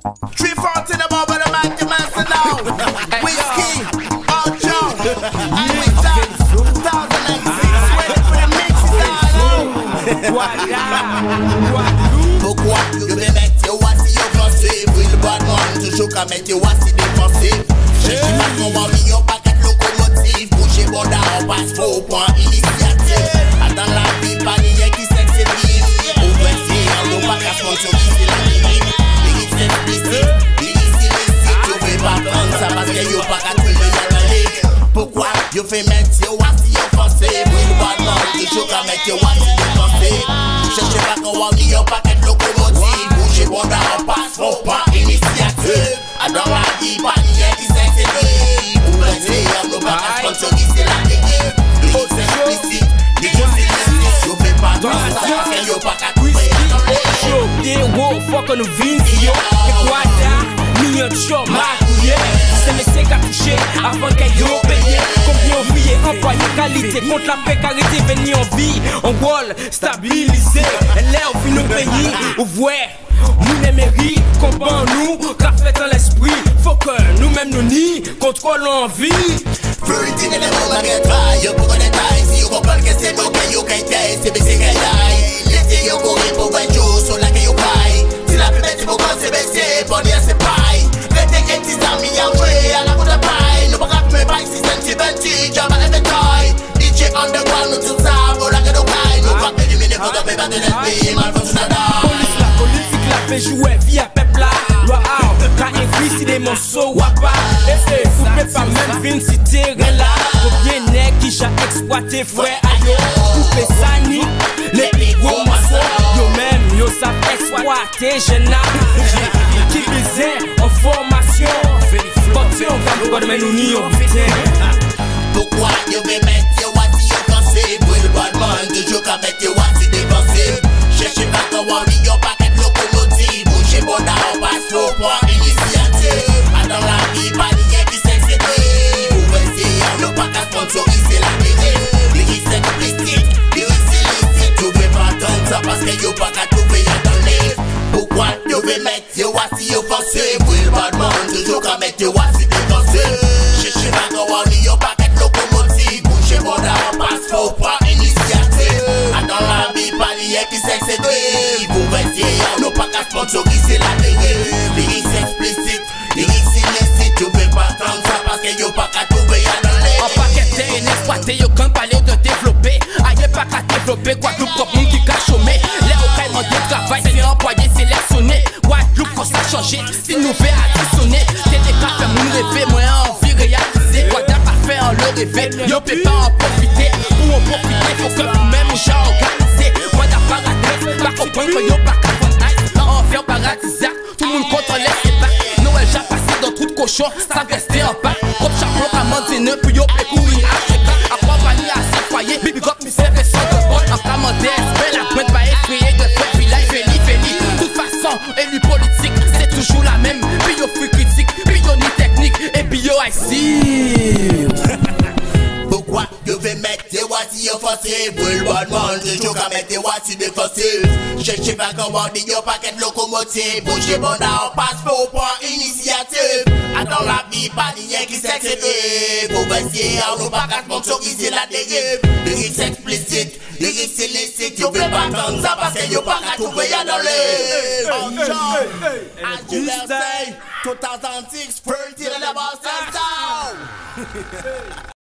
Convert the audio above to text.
340 the ball, but I'm at the master now. Whiskey, all Joe, and we dance 2006 when for the mix is all on. What you be make you want see you flossy. Real bad man to show can make you want see the flossy. Shaky man come on me up back at locomotive. Push it border up as 4 point initiative. And then like people in the Yankee sexy team. Over here, I know back as one so easy like me. You feel me, you want to see you fussy. Real bad man, you should come make you want to see you fussy. Cherche back and want me up back at locomotive. Bouge it border up as 4 point initiative. I don't want deep and yet it's sensitive. Who can say I'm no back as control, it's still at the game. You use simplicity, you use simplicity. You feel bad man, you can you back at the game. Yo, they won't fuck on the Vinci, yo. Que quoi ça, me un chop, ma couillère. C'est mes secs à toucher avant qu'elle y opère. Employé qualité contre la précarité, venir en vie, en wall, stabilisé. Elle est au fin de pays, ouvrez, nous n'aimerie, comprends nous, café dans l'esprit. Faut que nous-mêmes nous nie, contrôle l'envie. Purity n'est pas ma guettaille, y'a pour qu'on est taille. Si y'a comprends que c'est bon, que y'a qu'un taille, c'est baissé qu'un taille. Laissez y'a courir pour 20 jours, sur la que y'a paille. Si la plus belle, c'est pour qu'on s'est baissé, bon y'a c'est paille. Mettez qu'un petit ami y'a joué à la cour de paille. Nous pas rapper, paille, si c'est un petit bêtis, j'en vais. Underground, nous tous ça, pour la gado caille. Nous pas éliminer, faut qu'on pébattre les filles, mal foutu la dalle. Police, la politique, la fait jouer, vie à peuple là. Loa out, quand écrit, si des morceaux ou à part. Et c'est coupé par même Vin, si t'es là. Combien n'est qui j'ai exploité, frère, aïe. Coupé ça, ni les bigots, maçons. Yo même, yo ça exploité, jeune âme. Qui baiser en formation. Porté, on va nous garder, mais nous n'y on putain. Pourquoi yo vais mettre yo à si yo pensez. Real bad man, toujours qu'à mettre yo à si dépensé. Cherchez pas qu'à worry, yo pas qu'être locomotive. Bouchez bon d'en bas, faut prendre initiative. A dans la vie, pas de y'a qui s'excédait. Vous essayez, on n'a pas qu'à sponsoriser la vérité. Lyrics explicites, lyrics illicites. Tu veux pas attendre ça parce que yo pas qu'à trouver y'a dans les. Pourquoi yo vais mettre yo à si yo pensez. Real bad man, toujours qu'à mettre yo à si dépensé. Cherchez pas qu'à worry, yo pas qu'être locomotive. Bouchez bon d'en bas, faut prendre initiative. A dans la vie, pas de y'a qui s'excédait. Vous vestiez, on n'a pas qu'à sponsoriser la vérité. Lyrics explicites, lyrics illicites. Tu veux pas attendre ça parce que yo pas qu'à trouver y'a dans les. On pas qu'à t'es une exploité, yo quand parler de développer. Aïe pas qu'à développer, quoi tout propre monde qui cache au mec. Les autres en détravail, c'est employé, c'est les sonnés. Guadeloupe, faut ça changer, si nous fait additionner. TDK fait mon rêver, moi envie réaliser. Guadeloupe a fait en le rêver, yo peut pas en profiter. Pour en profiter, faut que vous-même vous j'ai organisé. Guadeloupe paradise, pas comprendre que yo pas qu'à fondage. Dans enfer paradisiaque, tout le monde contre les sébats. Noël j'ai passé dans trou de cochon, ça restait en bas. Comme chapeau à Mandine, puis yo peut courir à Cheka. Accompagné à ses foyers, big up, mi serve son de bon. En camandais, mais la pointe va effrayer de fait. Puis là, Feli. De toute façon, élu politique, c'est toujours la même. Puis yo fut critique, puis yo ni technique, et puis yo ici. Pourquoi yo vais mettre des watts si yo fossile? Brûle bon monde, toujours qu'à mettre des watts si des fossiles. Cherchez pas comment dire yo paquet de locomotive. Bougez bon on passe pas au point initiative. Attends la vie, pas d'y'a qui s'excédait. Pour vestier, on nous pas qu'à sponsoriser la dérive. Lyrics explicites, lyrics illicites. Yo vais pas attendre ça parce que yo pas qu'à trouver y'a dans les. En genre, as you will say, 2006, 30 and about 10,000.